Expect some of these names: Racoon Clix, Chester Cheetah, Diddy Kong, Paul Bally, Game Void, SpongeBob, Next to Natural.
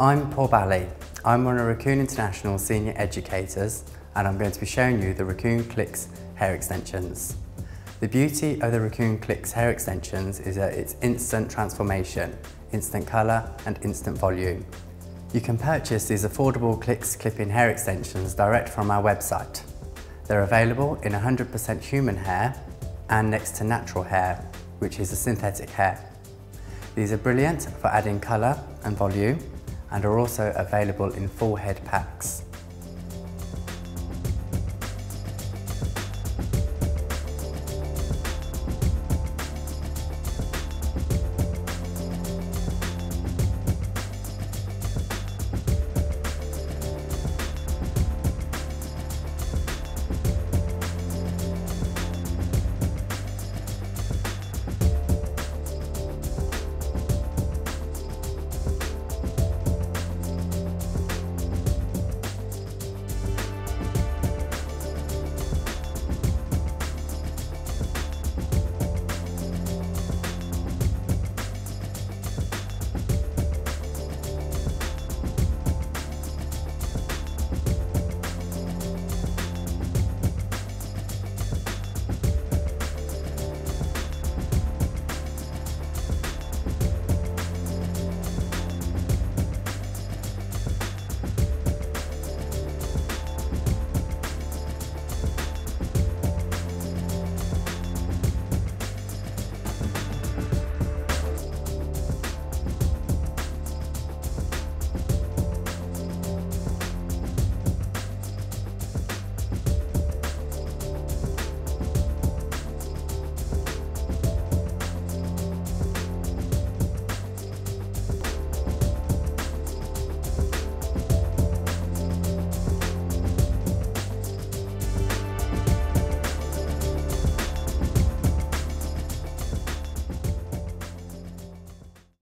I'm Paul Bally. I'm one of Racoon International's senior educators, and I'm going to be showing you the Racoon Clix hair extensions. The beauty of the Racoon Clix hair extensions is that it's instant transformation, instant colour and instant volume. You can purchase these affordable Clix clip-in hair extensions direct from our website. They're available in 100% human hair and Next to Natural hair, which is a synthetic hair. These are brilliant for adding colour and volume, and are also available in full head packs.